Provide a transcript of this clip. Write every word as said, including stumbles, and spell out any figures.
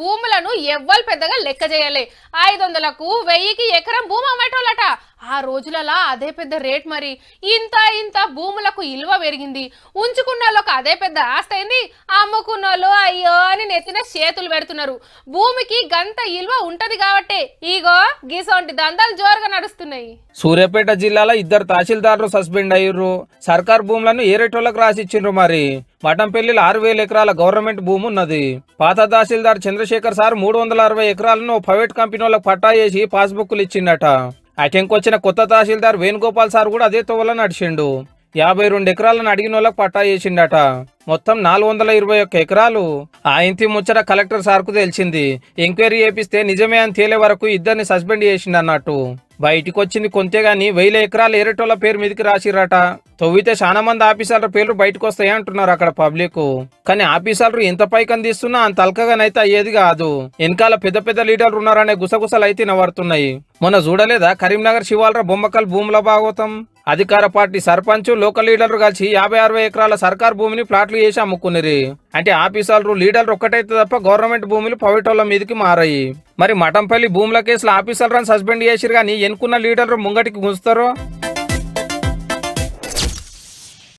భూములను ఎవ్వల్ పెద్దగా లెక్క చేయలే ఐదు వందలకు వెయ్యి కి ఎకరం భూమి అమ్మేటోలట ఆ రోజులలా అదే పెద్ద రేట్ మరి ఇంత ఇంత భూములకు ఇల్వ పెరిగింది ఉంచుకున్నోళ్ళకి అదే పెద్ద ఆస్తి అయింది అమ్ముకున్నోళ్ళు అయ్యో అని నెత్తిన చేతులు పెడుతున్నారు భూమికి గంత ఇల్వ ఉంటది కాబట్టి ఈగో గీసొంటి దందాలు జోరుగా నడుస్తున్నాయి సూర్యాపేట జిల్లాలో ఇద్దరు తహసీల్దార్లు సస్పెండ్ అయ్యారు సర్కార్ భూములను ఏ రేటోళ్ళకి రాసిచ్చిర్రు మరి మఠంపల్లి ఆరు వేల ఎకరాల గవర్నమెంట్ భూమి ఉన్నది పాత తహసీల్దార్ చంద్రశేఖర్ సార్ మూడు వందల అరవై ఎకరాలను ప్రైవేట్ కంపెనీ వాళ్ళకి పట్టా చేసి పాస్బుక్లు ఇచ్చిండట అటెంకొచ్చిన కొత్త తహసీల్దార్ వేణుగోపాల్ సార్ కూడా అదే తోవల నడిచిండు యాభై రెండు ఎకరాలను అడిగిన వాళ్ళకి పట్టా చేసిండట మొత్తం నాలుగు వందల ఇరవై ఒక్క ఎకరాలు ఆ ఇంటి ముచ్చట కలెక్టర్ సార్కు తెలిసింది ఎంక్వైరీ చేపిస్తే నిజమే అని తేలే వరకు ఇద్దరిని సస్పెండ్ చేసిండన్నట్టు బయటికి వచ్చింది కొంతే గాని వెయ్యి ఎకరాలు ఏరేటోళ్ళ పేరు మీదకి రాసిరట తవ్వితే చాలా మంది ఆఫీసర్ల పేర్లు బయటకు వస్తాయి అంటున్నారు అక్కడ పబ్లిక్ కానీ ఆఫీసర్లు ఎంత పైకం తీస్తున్నా అంత అల్కగానైతే అయ్యేది కాదు వెనకాల పెద్ద పెద్ద లీడర్లు ఉన్నారనే గుసగుసలు అయితే నవరుతున్నాయి మొన్న చూడలేదా కరీంనగర్ శివాలరా బొమ్మకల్ భూముల భాగవతం అధికార పార్టీ సర్పంచ్ లోకల్ లీడర్లు కలిసి యాభై అరవై ఎకరాల సర్కార్ భూమిని ప్లాట్లు చేసి అమ్ముకున్నారు అంటే ఆఫీసర్లు లీడర్లు ఒక్కటైతే తప్ప గవర్నమెంట్ భూములు పవిటోళ్ళ మీదకి మారాయి మరి మఠంపల్లి భూముల కేసులో ఆఫీసర్లను సస్పెండ్ చేసిరు కానీ ఎన్నుకున్న లీడర్లు ముంగటికి గుంజుతారు.